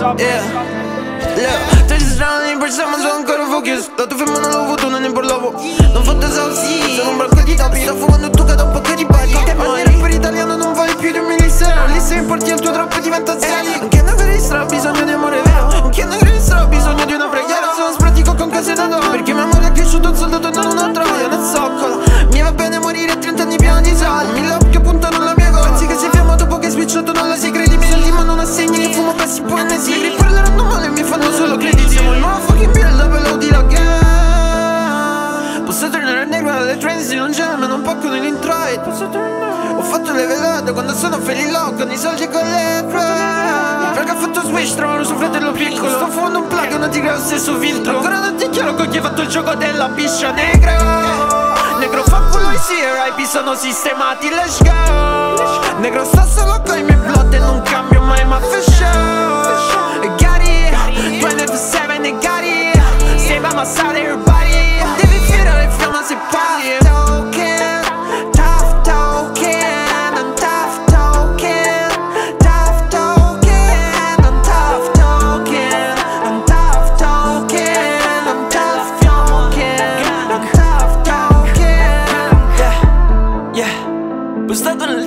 Look, to jest rany, bo sama złam karawokies. Lotów im na lowu, to na nim borlowo. No woda za wsi, co numer chodzi do pisa. Fułano tuga do pokali bali. Te maniere per italiano non vai più di un milizia. Lisse importi il tuo troppo diventa zeli. Non che ne verissera, bisogno di amore vero. Non che ne verissera, bisogno di una preghiera. Sono spratico con case da dove. Perché mia amore è cresciuto un soldato da un'altra voglia nel zoccolo. Mi va bene morire a 30 anni pieno di soldi. 1000 occhi puntano alla mia gola. Anzi che si fiamma dopo che è switchato non la si credi. Mi limo non ha segni che fumo passi poi nesi. Riparleranno male mi fanno solo crediti. Siamo il motherfucking build up e lo dirò che posso tornare negro alle trenzy. Non c'è ma non pacco nell'introit. Ho fatto le velate quando sono felice con i soldi e con le prove. Perché ha fatto switch trovano suo fratello piccolo. Sto fumando un plug e una tigre allo stesso filtro. Ancora non ti chiaro con chi ha fatto il gioco della piscia negra. Negro fa culo i CRIP sono sistemati, let's go. Negro sta solo con i miei blood e non cambio mai ma for show. Got it, 24/7 e got it. Stay by my side everybody. Devi fiorare il fiamma se parli. Tough talking, I'm tough talking. Tough talking, I'm tough talking. I'm tough talking, I'm tough talking. Ho stato nel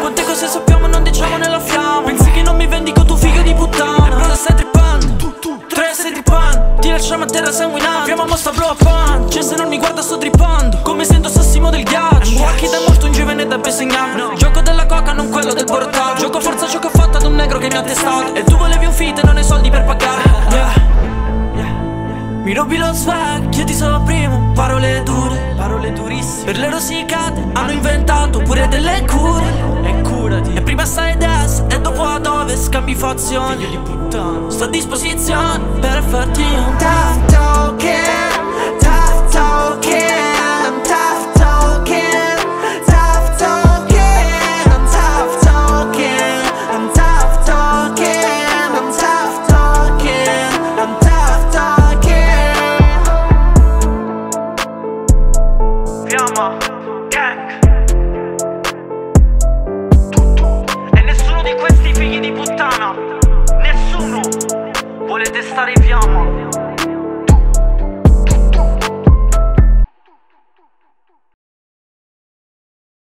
Quante cose sappiamo, non diciamo nella fiamma. Pensi che non mi vendico tu figlio di puttana. Le brother stai trippando, tre stai trippando. Ti lasciamo a terra sanguinando. Fiamma mossa blow a pan. Cioè se non mi guarda sto trippando. Come sento sassimo del ghiaccio. Walkie da morto un giovane da besegnato. Gioco della coca non quello del borottato. Gioco forza gioco fatta ad un negro che mi ha testato. E tu volevi un fit e non hai soldi per pagare. Mi rubi lo swag, io ti sopprimo. Parole dure, parole durissime. Per le rosicate hanno inventato pure delle cure. E curati. E prima stai a destra e dopo ad ovest scambi fazioni. Figlio di puttana. Sto a disposizione per farti un tough talking, tough talking. Nessuno vuole testare i piani.